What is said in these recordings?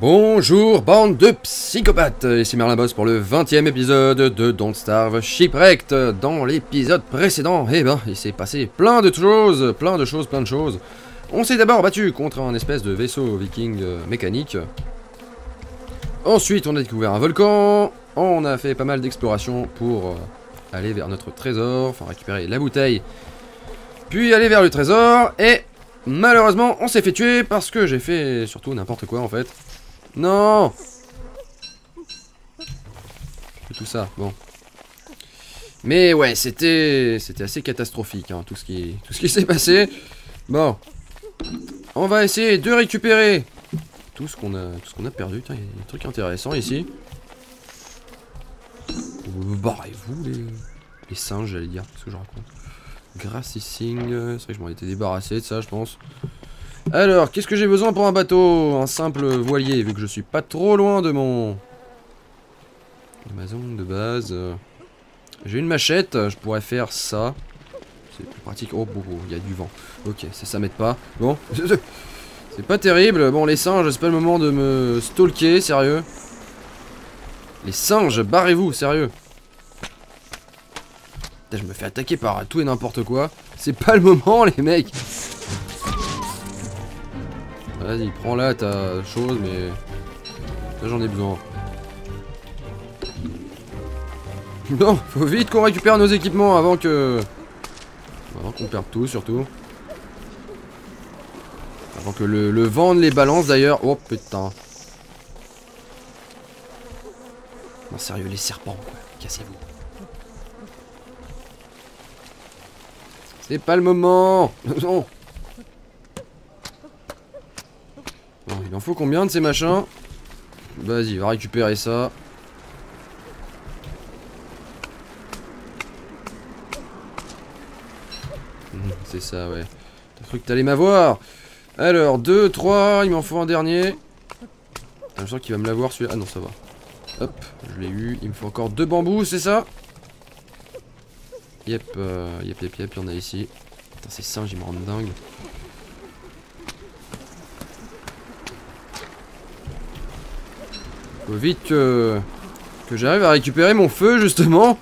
Bonjour bande de psychopathes, ici Merlin Boss pour le 20e épisode de Don't Starve Shipwrecked. Dans l'épisode précédent, il s'est passé plein de choses. On s'est d'abord battu contre un espèce de vaisseau viking mécanique. Ensuite on a découvert un volcan, on a fait pas mal d'explorations pour aller vers notre trésor, enfin récupérer la bouteille, puis aller vers le trésor, et malheureusement on s'est fait tuer parce que j'ai fait surtout n'importe quoi en fait. Non, c'est tout ça, bon. Mais ouais, c'était assez catastrophique, hein, tout ce qui s'est passé. Bon, on va essayer de récupérer tout ce qu'on a perdu. Il y a des trucs intéressants ici. Barrez-vous les singes, j'allais dire, ce que je raconte. Grassissing, c'est vrai que je m'en étais débarrassé de ça, je pense. Alors, qu'est-ce que j'ai besoin pour un bateau? Un simple voilier, vu que je suis pas trop loin de ma zone de base. J'ai une machette, je pourrais faire ça. C'est plus pratique. Oh, il y a du vent. Ok, ça m'aide pas. Bon, c'est pas terrible. Bon, les singes, c'est pas le moment de me stalker, sérieux. Les singes, barrez-vous, sérieux. Putain, je me fais attaquer par tout et n'importe quoi. C'est pas le moment, les mecs. Vas-y, prends là ta chose, mais là j'en ai besoin. Non, faut vite qu'on récupère nos équipements avant qu'on perde tout, surtout. Avant que le vent ne les balance d'ailleurs. Oh putain. Non, sérieux, les serpents, quoi. Cassez-vous. C'est pas le moment. Non. Il en faut combien de ces machins? Vas-y, va récupérer ça. C'est ça, ouais. T'as cru que t'allais m'avoir? Alors, 2, 3, il m'en faut un dernier. Je sens qu'il va me l'avoir celui-là. Ah non, ça va. Hop, je l'ai eu. Il me faut encore 2 bambous, c'est ça? Yep, il y en a ici. Putain, ces singes, ils me rendent dingue. Faut vite que j'arrive à récupérer mon feu, justement,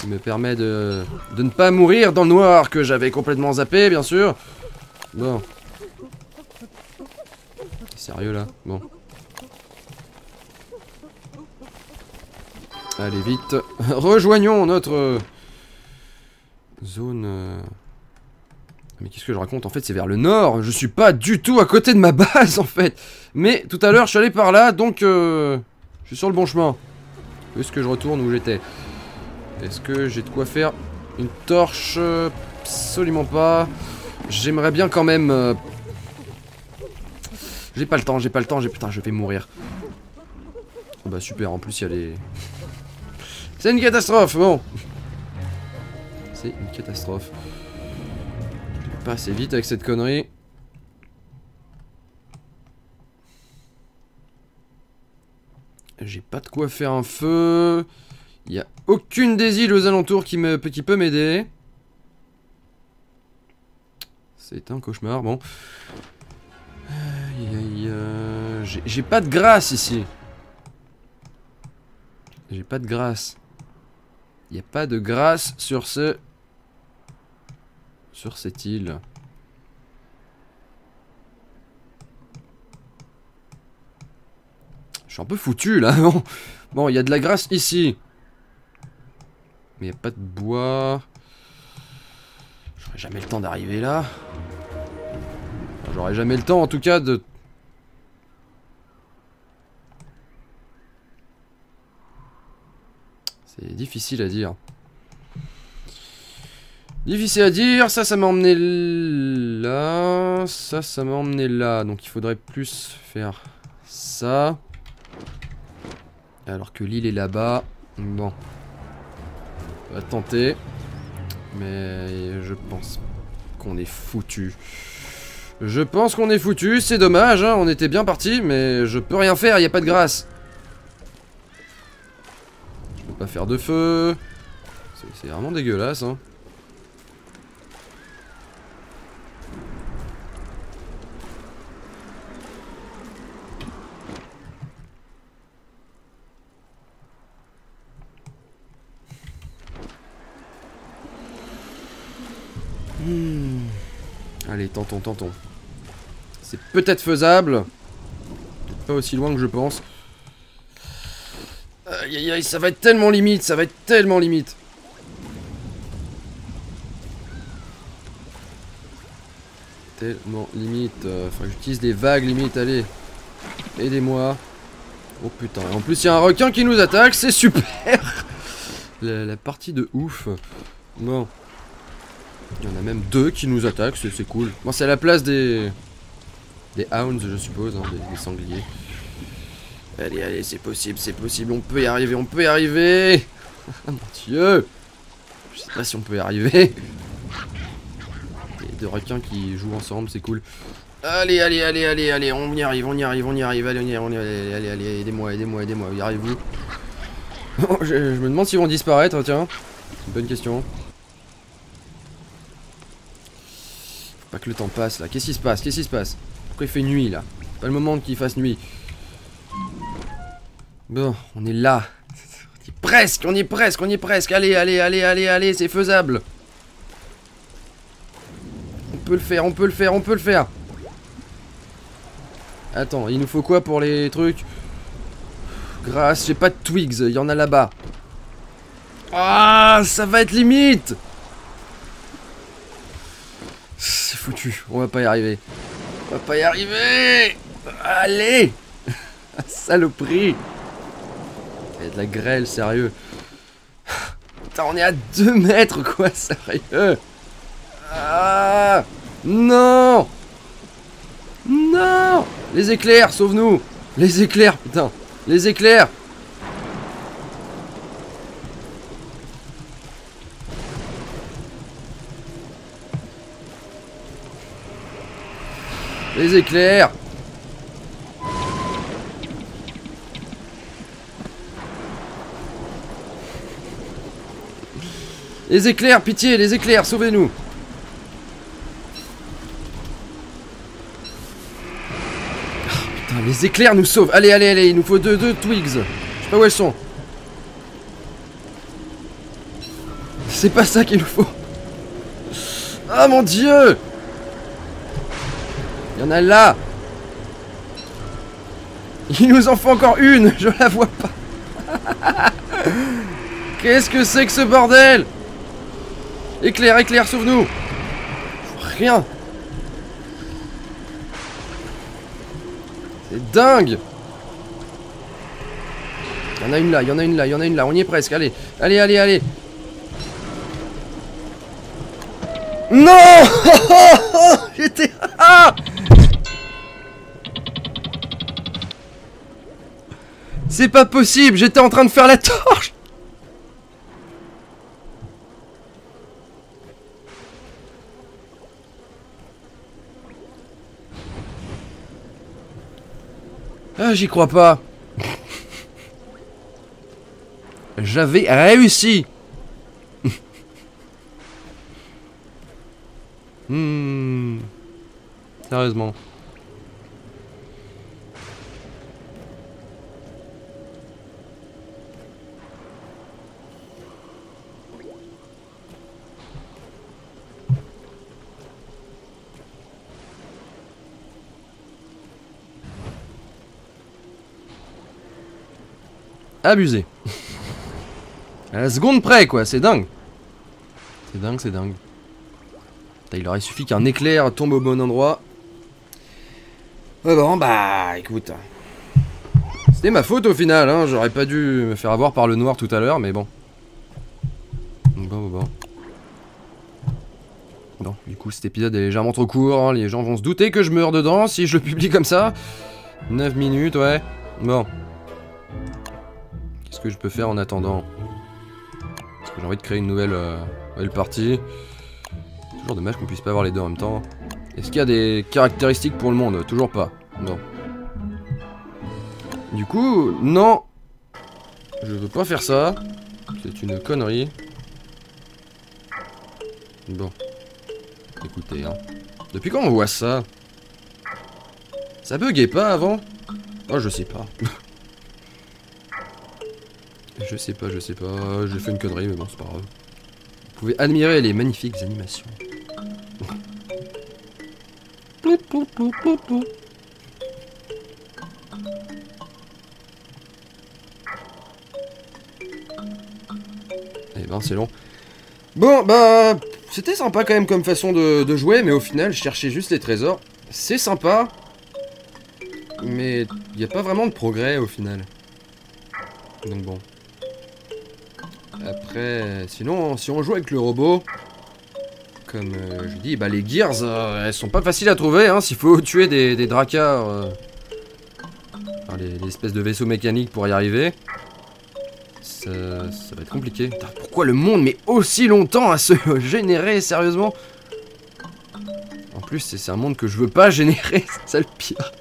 qui me permet de ne pas mourir dans le noir, que j'avais complètement zappé, bien sûr. Bon. Sérieux, là? Bon. Allez, vite. Rejoignons notre zone... Mais qu'est-ce que je raconte? En fait, c'est vers le nord. Je suis pas du tout à côté de ma base, en fait. Mais tout à l'heure, je suis allé par là, donc je suis sur le bon chemin. Est-ce que je retourne où j'étais? Est-ce que j'ai de quoi faire une torche? Absolument pas. J'aimerais bien quand même... J'ai pas le temps. Putain, je vais mourir. Oh bah super, en plus, il y a les... C'est une catastrophe, bon. C'est une catastrophe. Pas assez vite avec cette connerie. J'ai pas de quoi faire un feu. Il n'y a aucune des îles aux alentours qui peut m'aider. C'est un cauchemar, bon. J'ai pas de grâce ici. J'ai pas de grâce. Il n'y a pas de grâce sur cette île. Je suis un peu foutu là. Bon, il y a de la grasse ici. Mais il n'y a pas de bois. J'aurai jamais le temps d'arriver là. Enfin, j'aurai jamais le temps en tout cas de... C'est difficile à dire. Difficile à dire, ça m'a emmené là, ça m'a emmené là, donc il faudrait plus faire ça, alors que l'île est là-bas, bon, on va tenter, mais je pense qu'on est foutu, c'est dommage, hein, on était bien parti, mais je peux rien faire, il n'y a pas de grâce, je peux pas faire de feu, c'est vraiment dégueulasse, hein. Allez, tentons. C'est peut-être faisable. Pas aussi loin que je pense. Aïe aïe aïe, ça va être tellement limite, ça va être tellement limite. Tellement limite. Enfin, j'utilise des vagues limites, allez. Aidez-moi. Oh putain, en plus il y a un requin qui nous attaque, c'est super. La partie de ouf. Bon. Il y en a même deux qui nous attaquent, c'est cool. Bon, c'est à la place des hounds, je suppose, hein, des sangliers. Allez, allez, c'est possible, on peut y arriver. Ah mon dieu. Je sais pas si on peut y arriver. Il y a deux requins qui jouent ensemble, c'est cool. Allez, on y arrive, allez, allez, aidez-moi, y arrivez-vous. Je me demande s'ils vont disparaître, tiens. C'est une bonne question. Faut pas que le temps passe, là. Qu'est-ce qui se passe? Pourquoi il fait nuit, là? Pas le moment qu'il fasse nuit. Bon, on est là. On y est presque. Allez, c'est faisable. On peut le faire. Attends, il nous faut quoi pour les trucs? Grâce, j'ai pas de twigs, il y en a là-bas. Ah, ça va être limite. C'est foutu, on va pas y arriver. Allez. Saloperie. Il y a de la grêle, sérieux. Putain, on est à 2 mètres, quoi, sérieux. Ah, Non. Les éclairs, sauve-nous. Les éclairs. Les éclairs, pitié, les éclairs, sauvez-nous. Les éclairs nous sauvent. Allez, il nous faut deux twigs. Je sais pas où elles sont. C'est pas ça qu'il nous faut. Ah mon dieu. Il y en a là. Il nous en faut encore une. Je la vois pas. Qu'est-ce que c'est que ce bordel? Éclair, sauve-nous. Rien. C'est dingue! Il y en a une là, on y est presque, allez! Non! J'étais... Ah! C'est pas possible, j'étais en train de faire la torche! Ah, j'y crois pas. J'avais réussi. Sérieusement. Abusé. À la seconde près, quoi, c'est dingue. C'est dingue. Putain, il aurait suffi qu'un éclair tombe au bon endroit. Bon, bah, écoute. C'était ma faute au final, hein. J'aurais pas dû me faire avoir par le noir tout à l'heure, mais bon. Bon. Bon, du coup, cet épisode est légèrement trop court, hein. Les gens vont se douter que je meurs dedans si je le publie comme ça. 9 minutes, ouais. Bon. Qu'est-ce que je peux faire en attendant? Parce que j'ai envie de créer une nouvelle partie. C'est toujours dommage qu'on puisse pas avoir les deux en même temps. Est-ce qu'il y a des caractéristiques pour le monde? Toujours pas. Non. Du coup, non. Je veux pas faire ça. C'est une connerie. Bon. Écoutez, hein. Depuis quand on voit ça? Ça buguait pas avant? Oh, je sais pas. Je sais pas, j'ai fait une connerie, mais bon, c'est pas grave. Vous pouvez admirer les magnifiques animations. Eh ben c'est long. Bon bah c'était sympa quand même comme façon de jouer, mais au final je cherchais juste les trésors. C'est sympa, mais il n'y a pas vraiment de progrès au final. Donc bon. Après, sinon si on joue avec le robot, comme je dis, bah les gears elles sont pas faciles à trouver, hein, s'il faut tuer des dracars, enfin, les espèces de vaisseaux mécaniques pour y arriver. Ça va être compliqué. Putain, pourquoi le monde met aussi longtemps à se générer, sérieusement? En plus, c'est un monde que je veux pas générer, c'est ça le pire.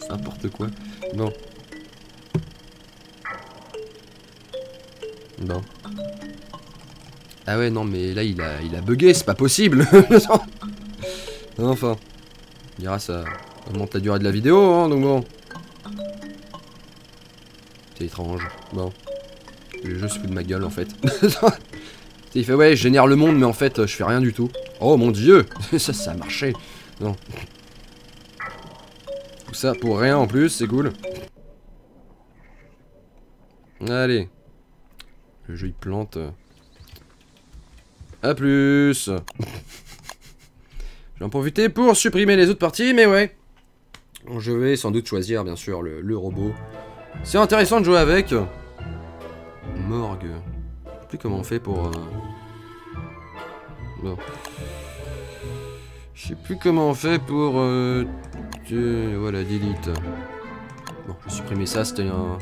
C'est n'importe quoi. Bon. Bon. Ah ouais, non, mais là, il a bugué, c'est pas possible. Enfin. On dira, ça augmente la durée de la vidéo, hein, donc bon. C'est étrange. Bon. Le jeu se fout de ma gueule en fait. Il fait ouais je génère le monde mais en fait je fais rien du tout. Oh mon dieu. Ça a marché. Non. Tout ça pour rien en plus, c'est cool. Allez. Le jeu il plante. A plus. J'en profite pour supprimer les autres parties mais ouais. Je vais sans doute choisir bien sûr le robot. C'est intéressant de jouer avec. Morgue. Je sais plus comment on fait pour... Bon. Je sais plus comment on fait pour... Voilà, delete. Bon, je vais supprimer ça, c'était un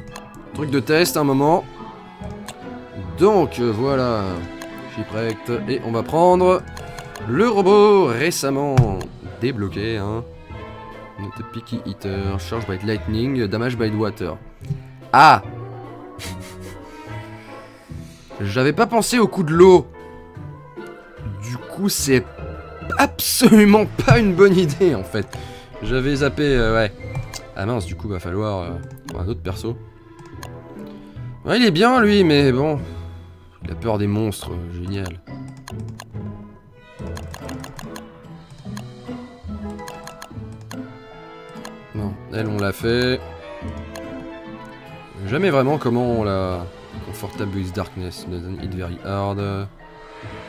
truc de test à un moment. Donc, voilà. Shipwrecked. Et on va prendre le robot récemment débloqué. Hein. Notre picky eater. Charge by lightning. Damage by water. Ah! J'avais pas pensé au coup de l'eau. Du coup, c'est absolument pas une bonne idée, en fait. J'avais zappé, ouais. Ah mince, du coup, va falloir un autre perso. Ouais, il est bien, lui, mais bon. Il a peur des monstres, génial. Non, elle, on l'a fait. Jamais vraiment comment on l'a... Comfortable with darkness, doesn't hit very hard.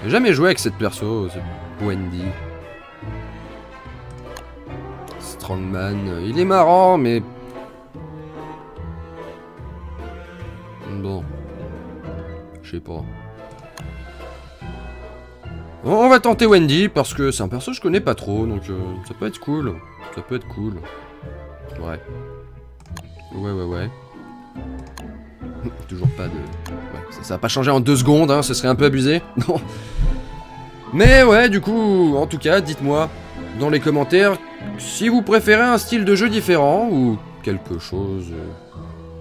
J'ai jamais joué avec cette perso, cette Wendy. Strongman, il est marrant, mais... Bon. Je sais pas. On va tenter Wendy, parce que c'est un perso que je connais pas trop, donc ça peut être cool. Ça peut être cool. Ouais. Ouais. Toujours pas de... Ouais, ça va pas changer en 2 secondes, hein, ce serait un peu abusé. Non. Mais ouais, du coup, en tout cas, dites-moi dans les commentaires si vous préférez un style de jeu différent ou quelque chose...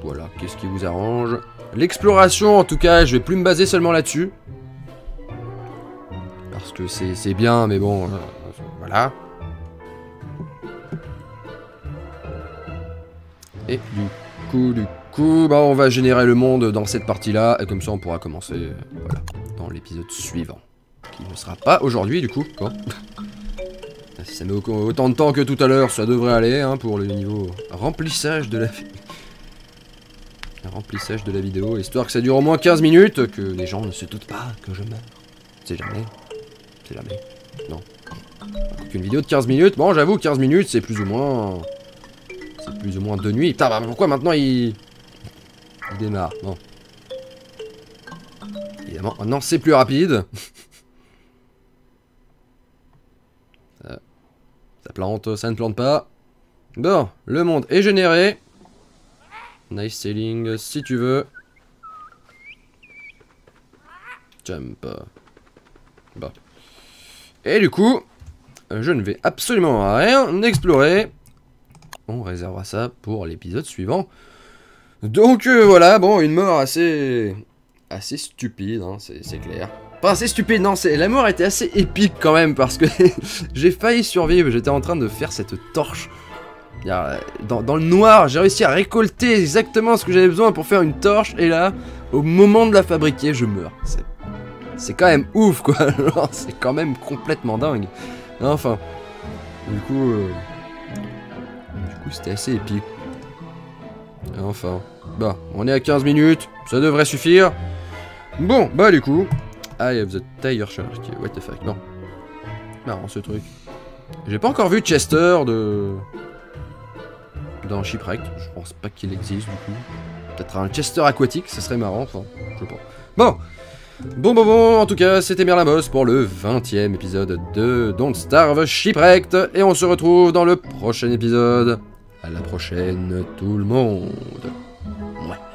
Voilà, qu'est-ce qui vous arrange. L'exploration, en tout cas, je vais plus me baser seulement là-dessus. Parce que c'est bien, mais bon... voilà. Et du coup, bah on va générer le monde dans cette partie-là, et comme ça on pourra commencer voilà, dans l'épisode suivant. Qui ne sera pas aujourd'hui, du coup. Bon. Si ça met autant de temps que tout à l'heure, ça devrait aller hein, pour le niveau remplissage de la vidéo, histoire que ça dure au moins 15 minutes, que les gens ne se doutent pas que je meurs. C'est jamais. Non. Qu'une vidéo de 15 minutes, bon j'avoue, 15 minutes c'est plus ou moins... de nuit. Putain, bah pourquoi maintenant il démarre? Bon. Évidemment, non, c'est plus rapide. Ça plante, ça ne plante pas. Bon, le monde est généré. Nice sailing, si tu veux. Jump. Bon. Et du coup, je ne vais absolument rien explorer. On réservera ça pour l'épisode suivant. Donc voilà, bon, une mort assez stupide, hein, c'est clair. Pas assez stupide, non, la mort était assez épique quand même, parce que j'ai failli survivre, j'étais en train de faire cette torche. Dans le noir, j'ai réussi à récolter exactement ce que j'avais besoin pour faire une torche, et là, au moment de la fabriquer, je meurs. C'est quand même ouf, quoi, c'est quand même complètement dingue. Enfin... Du coup c'était assez épique. Enfin, bah, on est à 15 minutes, ça devrait suffire. Bon, bah du coup, I have the tiger shark. What the fuck, non. Marrant ce truc. J'ai pas encore vu Chester dans Shipwrecked. Je pense pas qu'il existe du coup. Peut-être un Chester aquatique, ça serait marrant. Enfin, je pense. Bon, en tout cas, c'était Merlin Boss pour le 20e épisode de Don't Starve Shipwrecked. Et on se retrouve dans le prochain épisode. À la prochaine, tout le monde. Ouais.